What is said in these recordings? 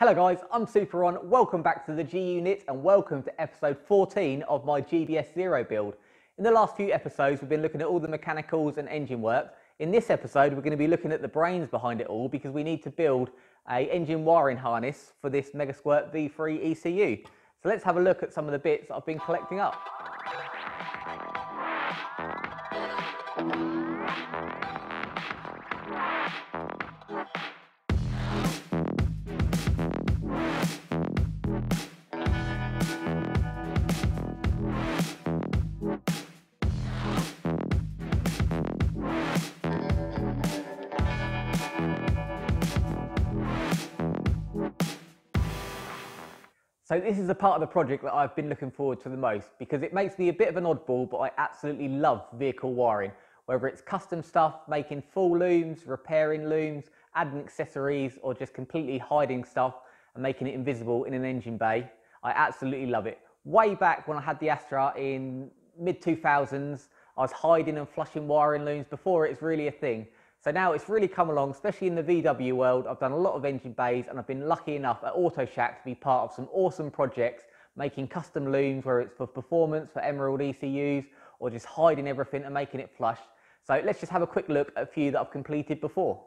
Hello guys, I'm Super Ron, welcome back to the G-Unit and welcome to episode 14 of my GBS Zero build. In the last few episodes we've been looking at all the mechanicals and engine work. In this episode we're going to be looking at the brains behind it all because we need to build an engine wiring harness for this Megasquirt V3 ECU. So let's have a look at some of the bits that I've been collecting up. So this is the part of the project that I've been looking forward to the most because it makes me a bit of an oddball, but I absolutely love vehicle wiring. Whether it's custom stuff, making full looms, repairing looms, adding accessories, or just completely hiding stuff and making it invisible in an engine bay, I absolutely love it. Way back when I had the Astra in mid-2000s, I was hiding and flushing wiring looms before it's really a thing. So now it's really come along, especially in the VW world. I've done a lot of engine bays and I've been lucky enough at AutoShack to be part of some awesome projects, making custom looms, whether it's for performance, for Emerald ECUs, or just hiding everything and making it flush. So let's just have a quick look at a few that I've completed before.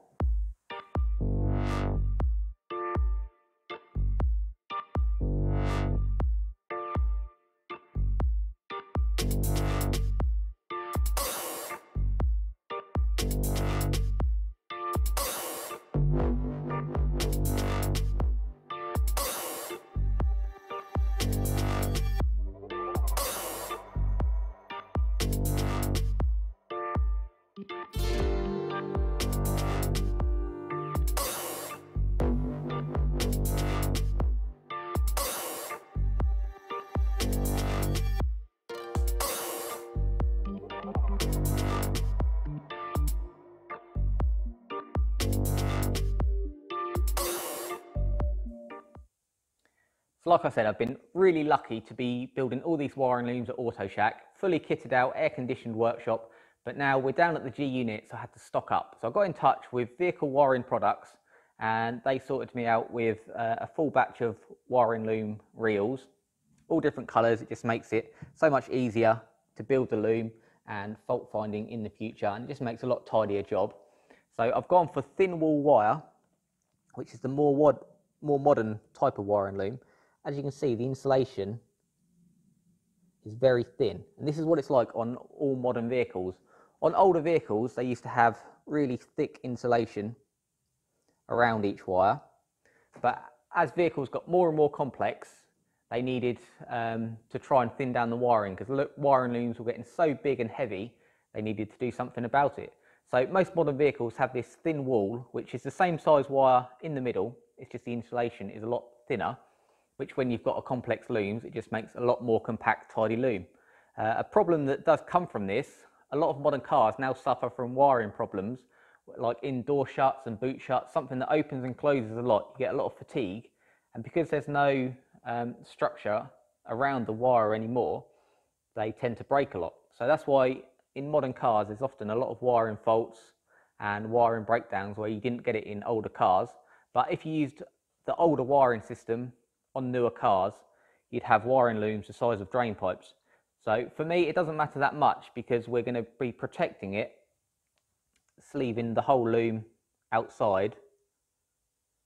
So like I said, I've been really lucky to be building all these wiring looms at AutoShack, fully kitted out, air-conditioned workshop, but now we're down at the G-Unit, so I had to stock up. So I got in touch with Vehicle Wiring Products, and they sorted me out with a full batch of wiring loom reels, all different colours. It just makes it so much easier to build the loom and fault finding in the future, and it just makes a lot tidier job. So I've gone for thin wall wire, which is the more modern type of wiring loom. As you can see, the insulation is very thin, and this is what it's like on all modern vehicles. On older vehicles, they used to have really thick insulation around each wire, but as vehicles got more and more complex, they needed to try and thin down the wiring because the wiring looms were getting so big and heavy, they needed to do something about it. So most modern vehicles have this thin wall, which is the same size wire in the middle, it's just the insulation is a lot thinner, which when you've got a complex looms, it just makes a lot more compact, tidy loom. A problem that does come from this, a lot of modern cars now suffer from wiring problems, like indoor shuts and boot shuts, something that opens and closes a lot, you get a lot of fatigue, and because there's no structure around the wire anymore, they tend to break a lot. So that's why in modern cars, there's often a lot of wiring faults and wiring breakdowns where you didn't get it in older cars, but if you used the older wiring system, on newer cars, you'd have wiring looms the size of drain pipes. So for me, it doesn't matter that much because we're going to be protecting it, sleeving the whole loom outside.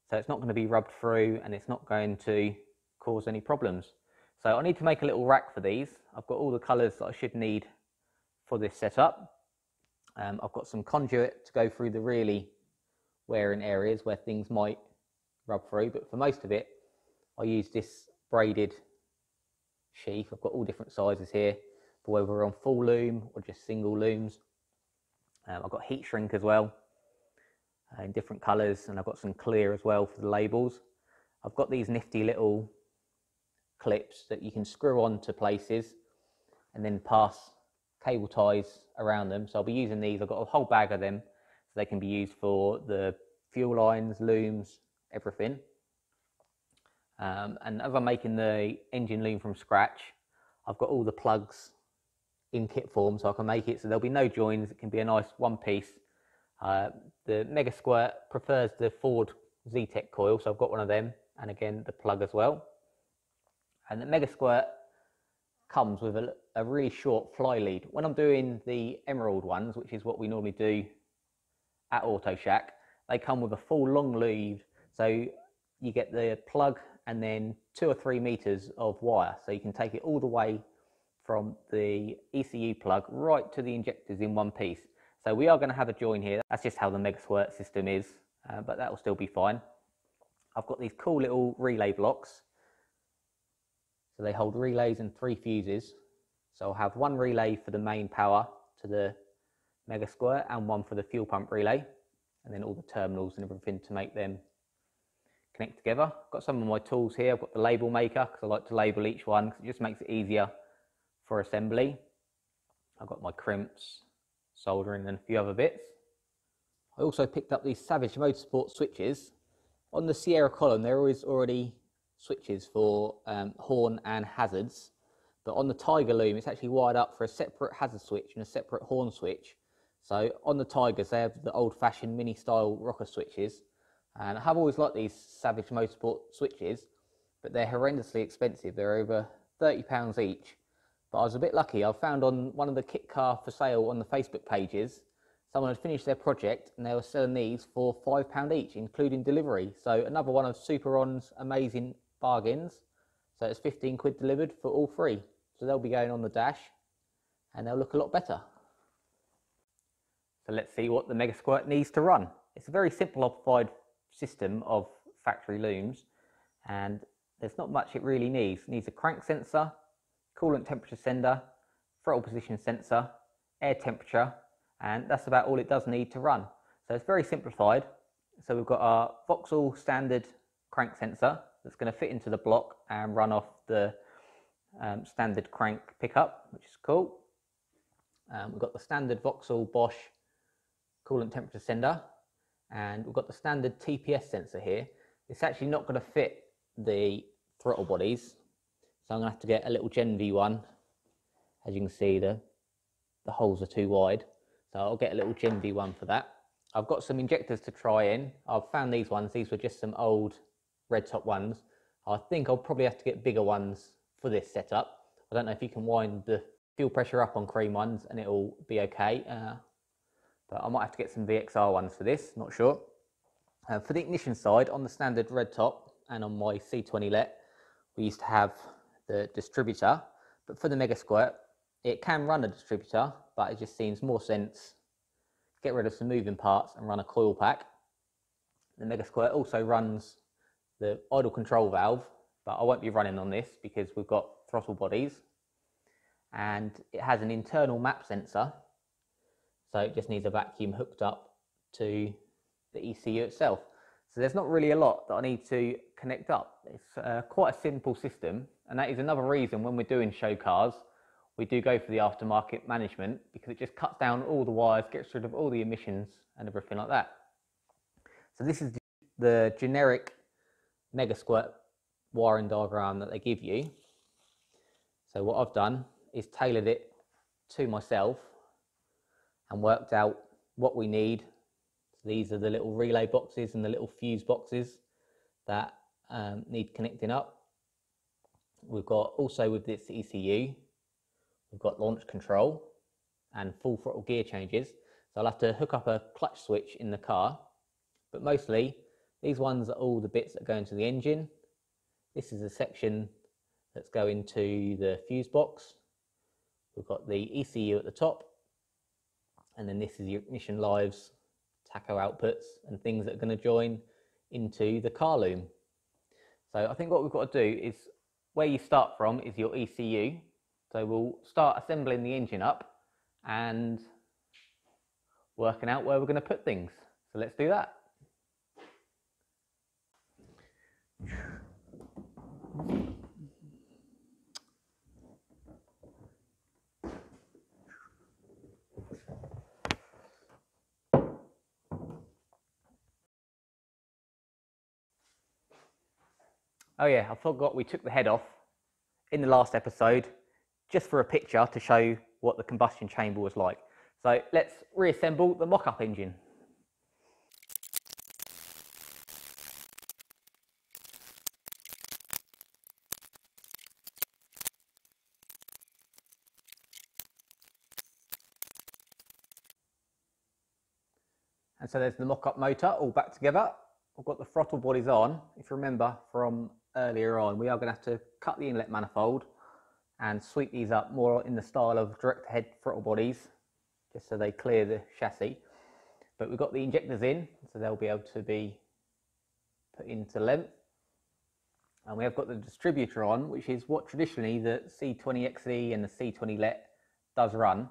So it's not going to be rubbed through and it's not going to cause any problems. So I need to make a little rack for these. I've got all the colours that I should need for this setup. I've got some conduit to go through the really wearing areas where things might rub through, but for most of it, I use this braided sheath. I've got all different sizes here, for whether we're on full loom or just single looms. I've got heat shrink as well in different colours, and I've got some clear as well for the labels. I've got these nifty little clips that you can screw on to places and then pass cable ties around them. So I'll be using these. I've got a whole bag of them, so they can be used for the fuel lines, looms, everything. And as I'm making the engine loom from scratch, I've got all the plugs in kit form so I can make it so there'll be no joins, it can be a nice one piece. The Megasquirt prefers the Ford Zetec coil, so I've got one of them, and again the plug as well. And the Megasquirt comes with a really short fly lead. When I'm doing the Emerald ones, which is what we normally do at AutoShack, they come with a full long lead, so you get the plug and then 2 or 3 meters of wire, so you can take it all the way from the ECU plug right to the injectors in one piece. So we are going to have a join here. That's just how the Megasquirt system is, but that will still be fine. I've got these cool little relay blocks, so they hold relays and 3 fuses. So I'll have 1 relay for the main power to the Megasquirt and 1 for the fuel pump relay, and then all the terminals and everything to make them connect together. I've got some of my tools here. I've got the label maker because I like to label each one because it just makes it easier for assembly. I've got my crimps, soldering and a few other bits. I also picked up these Savage Motorsport switches. On the Sierra column there is already switches for horn and hazards, but on the Tiger loom it's actually wired up for a separate hazard switch and a separate horn switch. So on the Tigers they have the old-fashioned mini style rocker switches, and I have always liked these Savage Motorsport switches, but they're horrendously expensive. They're over £30 each, but I was a bit lucky. I found on one of the kit car for sale on the Facebook pages, someone had finished their project and they were selling these for £5 each including delivery. So another one of Super Ron's amazing bargains. So it's 15 quid delivered for all 3, so they'll be going on the dash and they'll look a lot better. So let's see what the Megasquirt needs to run. It's a very simplified system of factory looms, and there's not much it really needs. It needs a crank sensor, coolant temperature sender, throttle position sensor, air temperature, and that's about all it does need to run. So it's very simplified. So we've got our Vauxhall standard crank sensor that's going to fit into the block and run off the standard crank pickup, which is cool. We've got the standard Vauxhall Bosch coolant temperature sender, and we've got the standard TPS sensor here. It's actually not going to fit the throttle bodies, so I'm going to have to get a little Gen V one. As you can see, the holes are too wide, so I'll get a little Gen V one for that. I've got some injectors to try in. I've found these ones. These were just some old red top ones. I think I'll probably have to get bigger ones for this setup. I don't know if you can wind the fuel pressure up on cream ones and it'll be okay, but I might have to get some VXR ones for this, not sure. For the ignition side, on the standard red top and on my C20LET, we used to have the distributor, but for the Megasquirt, it can run a distributor, but it just seems more sense get rid of some moving parts and run a coil pack. The Megasquirt also runs the idle control valve, but I won't be running on this because we've got throttle bodies, and it has an internal map sensor, so it just needs a vacuum hooked up to the ECU itself. So there's not really a lot that I need to connect up. It's quite a simple system, and that is another reason when we're doing show cars we do go for the aftermarket management, because it just cuts down all the wires, gets rid of all the emissions and everything like that. So this is the generic Megasquirt wiring diagram that they give you. So what I've done is tailored it to myself and worked out what we need. So these are the little relay boxes and the little fuse boxes that need connecting up. We've got also with this ECU, we've got launch control and full throttle gear changes. So I'll have to hook up a clutch switch in the car, but mostly these ones are all the bits that go into the engine. This is the section that's going to the fuse box. We've got the ECU at the top, and then this is your ignition lives, taco outputs and things that are going to join into the car loom. So I think what we've got to do is where you start from is your ECU. So we'll start assembling the engine up and working out where we're going to put things. So let's do that. Oh yeah, I forgot we took the head off in the last episode just for a picture to show what the combustion chamber was like. So let's reassemble the mock-up engine. And so there's the mock-up motor all back together. I've got the throttle bodies on. If you remember from earlier on, we are going to have to cut the inlet manifold and sweep these up more in the style of direct head throttle bodies, just so they clear the chassis. But we've got the injectors in, so they'll be able to be put into length. And we have got the distributor on, which is what traditionally the C20XE and the C20LET does run,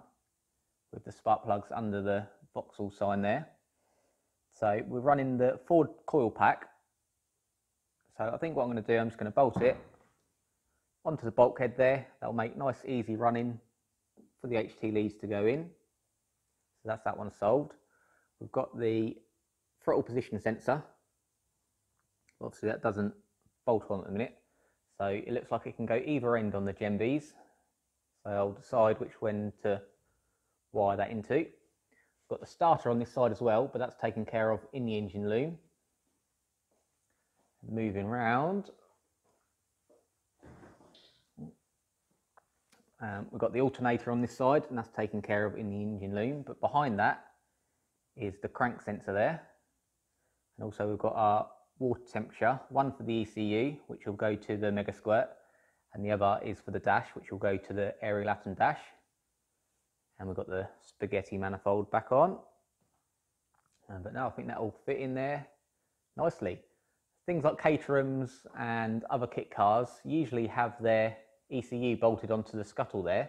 with the spark plugs under the Vauxhall sign there. So we're running the Ford coil pack. So I think what I'm going to do, I'm just going to bolt it onto the bulkhead there. That'll make nice easy running for the HT leads to go in. So that's that one solved. We've got the throttle position sensor. Obviously that doesn't bolt on at the minute, so it looks like it can go either end on the GEMBs, so I'll decide which one to wire that into. I've got the starter on this side as well, but that's taken care of in the engine loom. Moving round, we've got the alternator on this side, and that's taken care of in the engine loom, but behind that is the crank sensor there, and also we've got our water temperature, one for the ECU, which will go to the Megasquirt, and the other is for the dash, which will go to the Ariel Atom dash. And we've got the spaghetti manifold back on, but now I think that will fit in there nicely. Things like Caterhams and other kit cars usually have their ECU bolted onto the scuttle there,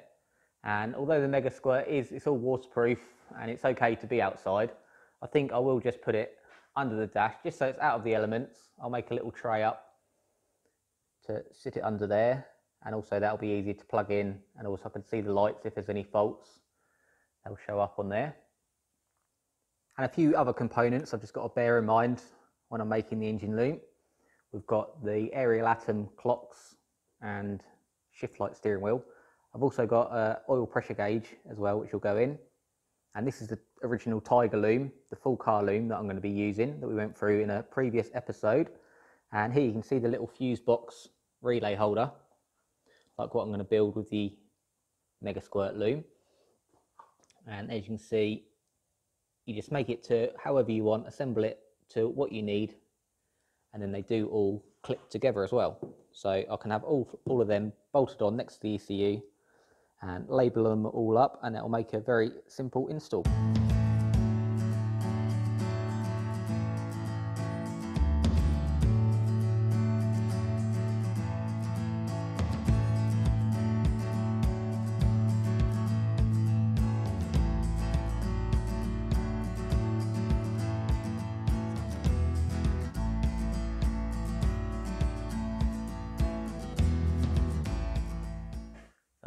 and although the Megasquirt it's all waterproof and it's okay to be outside, I think I will just put it under the dash, just so it's out of the elements. I'll make a little tray up to sit it under there, and also that'll be easy to plug in, and also I can see the lights if there's any faults, they'll show up on there. And a few other components I've just got to bear in mind when I'm making the engine loom. We've got the Ariel Atom clocks and shift light steering wheel. I've also got an oil pressure gauge as well, which will go in. And this is the original Tiger loom, the full car loom that I'm going to be using, that we went through in a previous episode. And here you can see the little fuse box relay holder, like what I'm going to build with the Megasquirt loom. And as you can see, you just make it to however you want, assemble it to what you need, and then they do all clip together as well. So I can have all of them bolted on next to the ECU, and label them all up, and it'll make a very simple install.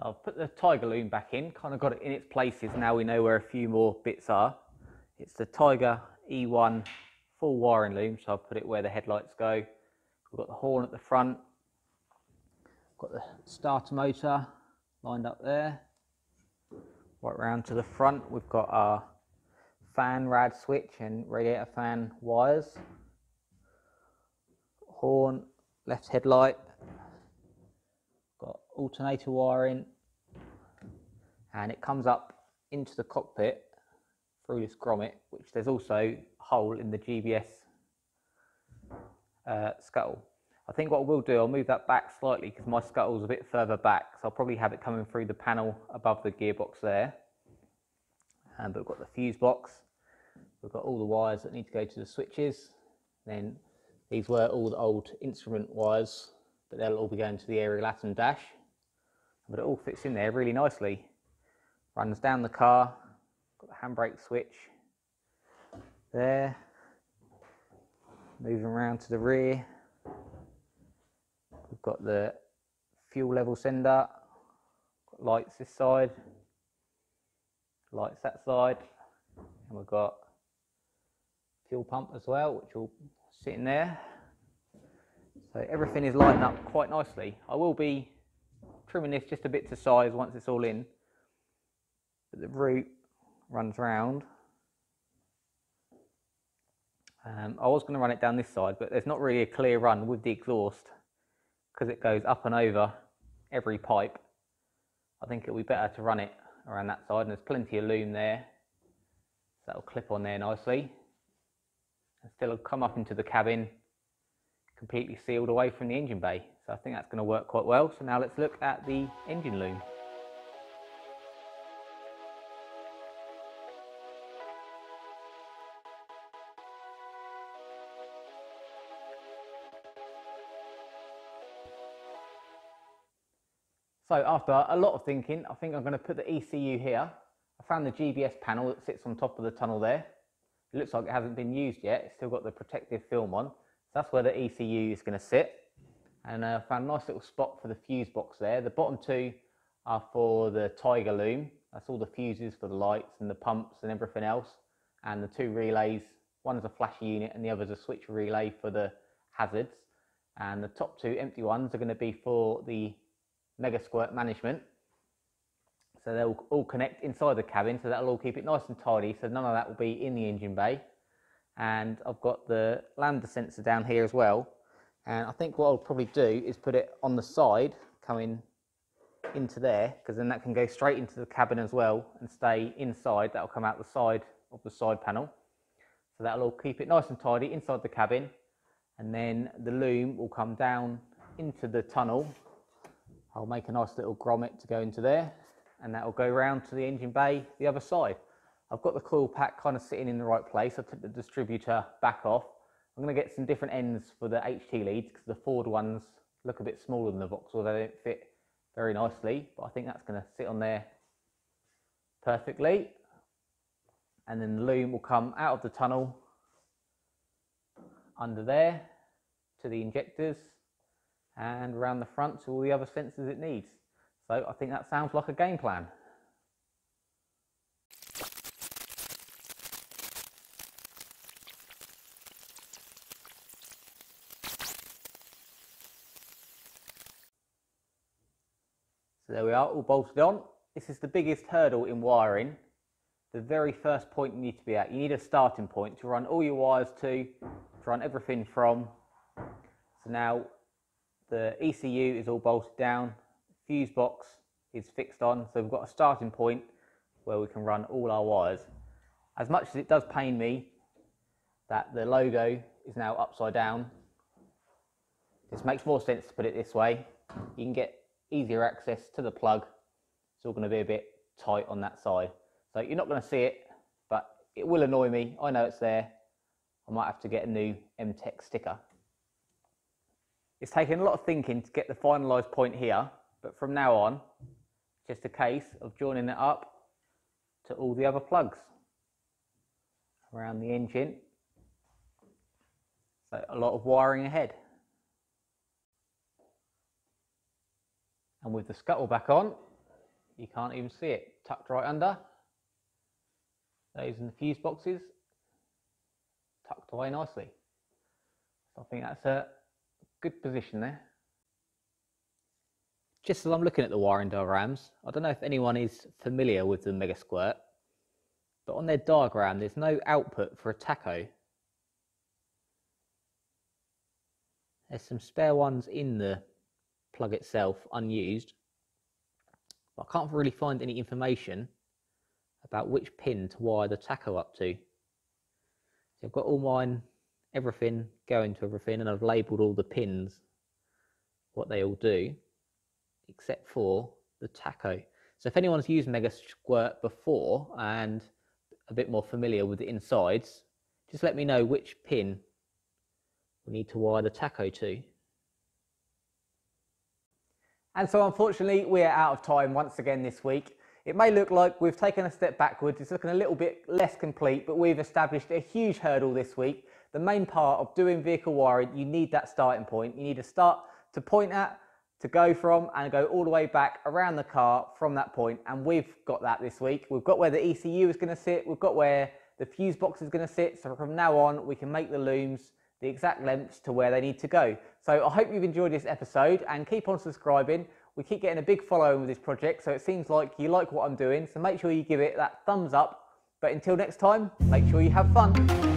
I've put the Tiger loom back in, kind of got it in its places. Now we know where a few more bits are. It's the Tiger E1 full wiring loom, so I've put it where the headlights go. We've got the horn at the front. Got the starter motor lined up there. Right round to the front, we've got our fan rad switch and radiator fan wires. Horn, left headlight. Got alternator wiring, and it comes up into the cockpit through this grommet, which there's also a hole in the GBS scuttle. I think what I will do, I'll move that back slightly because my scuttle's a bit further back, so I'll probably have it coming through the panel above the gearbox there. And but we've got the fuse box, we've got all the wires that need to go to the switches. Then these were all the old instrument wires, but they'll all be going to the Ariel Atom dash. But it all fits in there really nicely. Runs down the car, got the handbrake switch there, moving around to the rear. We've got the fuel level sender, got lights this side, lights that side, and we've got fuel pump as well, which will sit in there. So everything is lighting up quite nicely. I will be trimming this just a bit to size once it's all in. But the route runs round. I was going to run it down this side, but there's not really a clear run with the exhaust because it goes up and over every pipe. I think it'll be better to run it around that side, and there's plenty of loom there. So that'll clip on there nicely. and still come up into the cabin completely sealed away from the engine bay. So I think that's going to work quite well. So now let's look at the engine loom. So after a lot of thinking, I think I'm going to put the ECU here. I found the GBS panel that sits on top of the tunnel there. It looks like it hasn't been used yet. It's still got the protective film on. So that's where the ECU is going to sit. And I found a nice little spot for the fuse box there. The bottom two are for the Tiger loom. That's all the fuses for the lights and the pumps and everything else. And the two relays, one is a flash unit and the other is a switch relay for the hazards. And the top two empty ones are going to be for the Megasquirt management, so they'll all connect inside the cabin, so that'll all keep it nice and tidy, so none of that will be in the engine bay. And I've got the lambda sensor down here as well, and I think what I'll probably do is put it on the side coming into there, because then that can go straight into the cabin as well and stay inside. That'll come out the side of the side panel, so that'll all keep it nice and tidy inside the cabin. And then the loom will come down into the tunnel. I'll make a nice little grommet to go into there, and that'll go round to the engine bay the other side. I've got the coil pack kind of sitting in the right place. I took the distributor back off. I'm going to get some different ends for the HT leads, because the Ford ones look a bit smaller than the Vauxhall. They don't fit very nicely, but I think that's going to sit on there perfectly. And then the loom will come out of the tunnel under there to the injectors, and around the front to all the other sensors it needs. So I think that sounds like a game plan. So there we are, all bolted on. This is the biggest hurdle in wiring. The very first point you need to be at. You need a starting point to run all your wires to run everything from. So now the ECU is all bolted down, fuse box is fixed on, so we've got a starting point where we can run all our wires. As much as it does pain me that the logo is now upside down, this makes more sense to put it this way. You can get easier access to the plug. It's all going to be a bit tight on that side. So you're not going to see it, but it will annoy me. I know it's there. I might have to get a new M-Tech sticker. It's taken a lot of thinking to get the finalised point here, but from now on, just a case of joining it up to all the other plugs around the engine. So a lot of wiring ahead. And with the scuttle back on, you can't even see it, tucked right under. Those in the fuse boxes, tucked away nicely. So I think that's a good position there. Just as I'm looking at the wiring diagrams, I don't know if anyone is familiar with the Megasquirt, but on their diagram there's no output for a taco. There's some spare ones in the plug itself, unused, but I can't really find any information about which pin to wire the taco up to. So I've got all mine, everything going to everything, and I've labelled all the pins what they all do except for the taco. So if anyone's used Megasquirt before and a bit more familiar with the insides, just let me know which pin we need to wire the taco to. And so unfortunately we are out of time once again this week. It may look like we've taken a step backwards, it's looking a little bit less complete, but we've established a huge hurdle this week. The main part of doing vehicle wiring, you need that starting point. You need a start to point at, to go from, and go all the way back around the car from that point. And we've got that this week. We've got where the ECU is going to sit. We've got where the fuse box is going to sit. So from now on, we can make the looms the exact lengths to where they need to go. So I hope you've enjoyed this episode and keep on subscribing. We keep getting a big following with this project, so it seems like you like what I'm doing. So make sure you give it that thumbs up. But until next time, make sure you have fun.